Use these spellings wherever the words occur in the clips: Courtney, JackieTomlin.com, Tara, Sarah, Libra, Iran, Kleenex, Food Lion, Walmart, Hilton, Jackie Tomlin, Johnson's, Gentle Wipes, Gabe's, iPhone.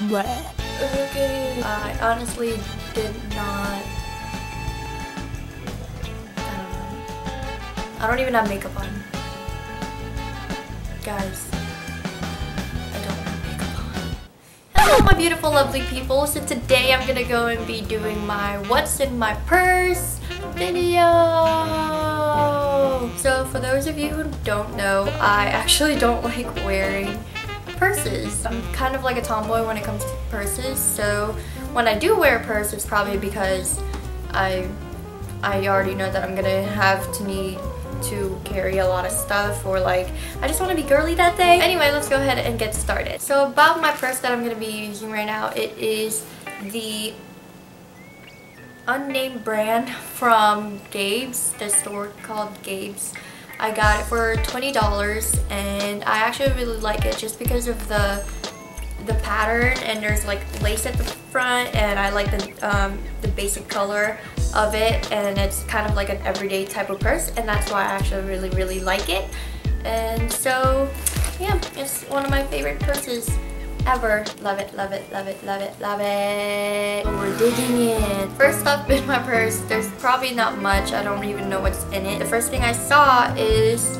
Okay. I honestly did not. I don't even have makeup on. Guys, I don't have makeup on. Hello my beautiful lovely people. So today I'm gonna go and be doing my what's in my purse video. So for those of you who don't know, I actually don't like wearing purses. I'm kind of like a tomboy when it comes to purses, so when I do wear a purse, it's probably because I already know that I'm gonna have to need to carry a lot of stuff, or like I just want to be girly that day. Anyway, let's go ahead and get started. So about my purse that I'm gonna be using right now, it is the unnamed brand from Gabe's, the store called Gabe's. I got it for $20 and I actually really like it just because of the pattern, and there's like lace at the front, and I like the basic color of it, and it's kind of like an everyday type of purse, and that's why I actually really like it. And so yeah, it's one of my favorite purses ever. Love it, love it, love it, love it, love it. So we're digging in. First up in my purse, there's probably not much. I don't even know what's in it. The first thing I saw is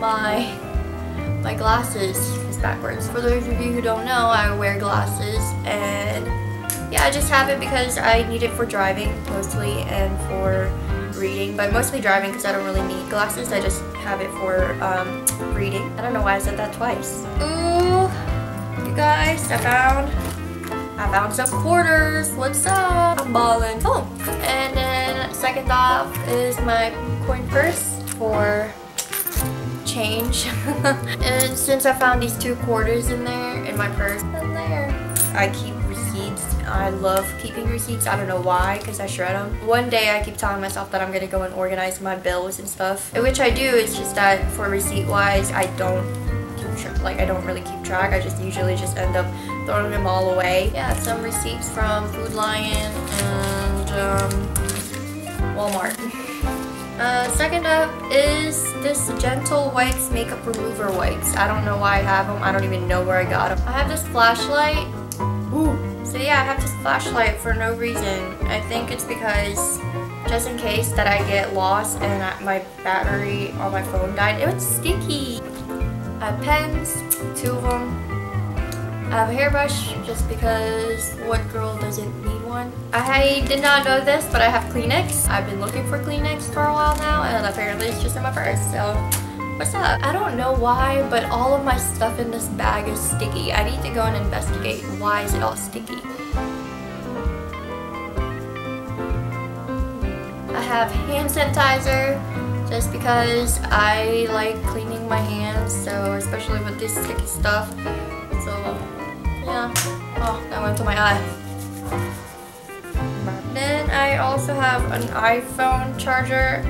my glasses. It's backwards. For those of you who don't know, I wear glasses, and yeah, I just have it because I need it for driving mostly and for reading, but mostly driving because I don't really need glasses. I just have it for reading. I don't know why I said that twice. Ooh. Guys, I found some quarters. What's up? I'm ballin'. Oh, and then second off is my coin purse for change. And since I found these two quarters in there in my purse, I keep receipts. I love keeping receipts. I don't know why, because I shred them. One day I keep telling myself that I'm gonna go and organize my bills and stuff, which I do. It's just that for receipt wise, I don't. Like I don't really keep track. I just usually end up throwing them all away. Yeah, some receipts from Food Lion and Walmart. Second up is this Gentle Wipes makeup remover wipes. I don't know why I have them. I don't even know where I got them. I have this flashlight. Ooh. So yeah, I have this flashlight for no reason. I think it's because just in case that I get lost and my battery on my phone died. It was sticky. I have pens, two of them. I have a hairbrush just because what girl doesn't need one? I did not know this, but I have Kleenex. I've been looking for Kleenex for a while now, and apparently it's just in my purse, so what's up? I don't know why, but all of my stuff in this bag is sticky. I need to go and investigate why is it all sticky. I have hand sanitizer, just because I like cleaning my hands, so especially with this sticky stuff. So yeah. Oh, that went to my eye. Then I also have an iPhone charger.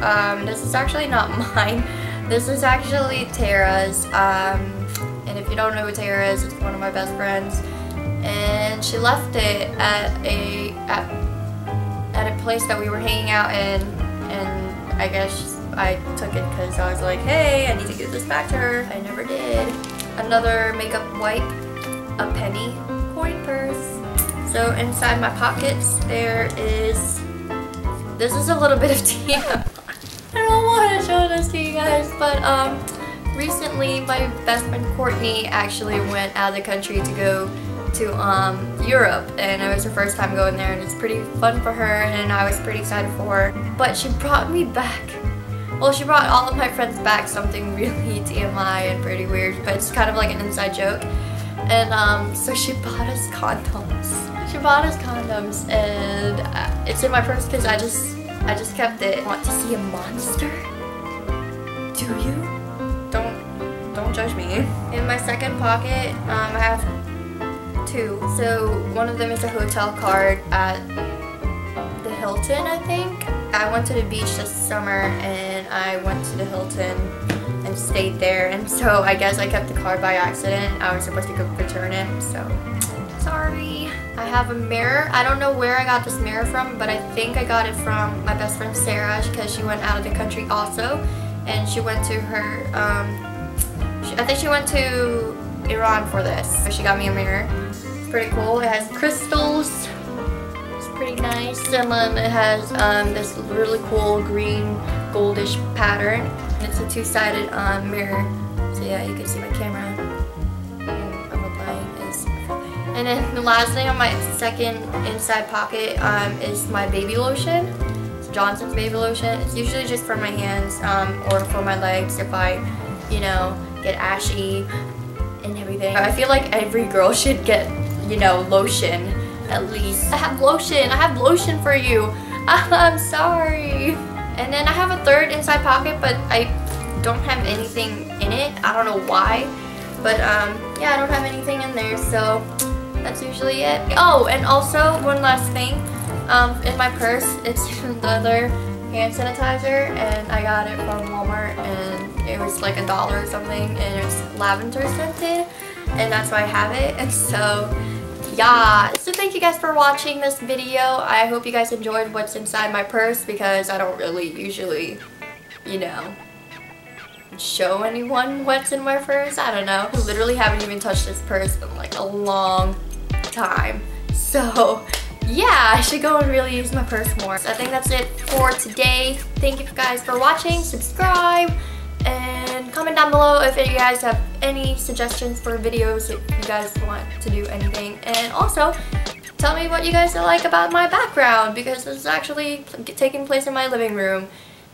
This is actually not mine. This is actually Tara's. And if you don't know who Tara is, it's one of my best friends. And she left it at a place that we were hanging out in, and I guess I took it because I was like, hey, I need to give this back to her. I never did. Another makeup wipe, a penny coin purse. So inside my pockets, there is, this is a little bit of tea. I don't want to show this to you guys, but recently my best friend Courtney actually went out of the country to go to Europe, and it was her first time going there, and it's pretty fun for her, and I was pretty excited for her. But she brought me back. Well, she brought all of my friends back something really TMI and pretty weird, but it's kind of like an inside joke. And so she bought us condoms. She bought us condoms, and it's in my purse because I just kept it. Want to see a monster? Do you? Don't judge me. In my second pocket, I have two. So one of them is a hotel card at the Hilton, I think. I went to the beach this summer, and I went to the Hilton and stayed there, and so I guess I kept the card by accident. I was supposed to go return it, so sorry. I have a mirror. I don't know where I got this mirror from, but I think I got it from my best friend Sarah because she went out of the country also, and she went to her, I think she went to Iran for this, so she got me a mirror. It's pretty cool. It has crystals. It's pretty nice. And then it has this really cool green goldish pattern. It's a two-sided mirror. So yeah, you can see my camera. And then the last thing on my second inside pocket is my baby lotion. It's Johnson's baby lotion. It's usually just for my hands or for my legs if I, you know, get ashy and everything. I feel like every girl should get, you know, lotion at least. I have lotion for you. I'm sorry. And then I have a third inside pocket, but I don't have anything in it. I don't know why, but yeah, I don't have anything in there, so that's usually it. Oh, and also one last thing, in my purse, it's another hand sanitizer, and I got it from Walmart, and it was like $1 or something, and it's lavender scented, and that's why I have it. And so yeah, so thank you guys for watching this video. I hope you guys enjoyed what's inside my purse, because I don't really usually, you know, show anyone what's in my purse. I don't know. I literally haven't even touched this purse in like a long time. So yeah, I should go and really use my purse more. So I think that's it for today. Thank you guys for watching. Subscribe and comment down below if you guys have any suggestions for videos, if you guys want to do anything. And also tell me what you guys like about my background, because this is actually taking place in my living room.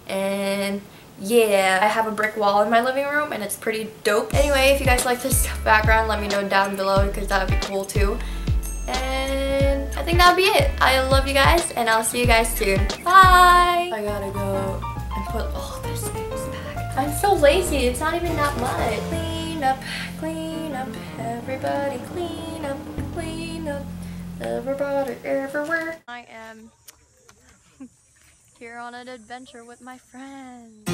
And yeah, I have a brick wall in my living room, and it's pretty dope. Anyway, if you guys like this background, let me know down below, because that would be cool too. And I think that'll be it. I love you guys, and I'll see you guys soon. Bye! I gotta go and put all these things back. I'm so lazy. It's not even that much. Clean up, everybody. Clean up, everybody, everywhere. I am here on an adventure with my friends.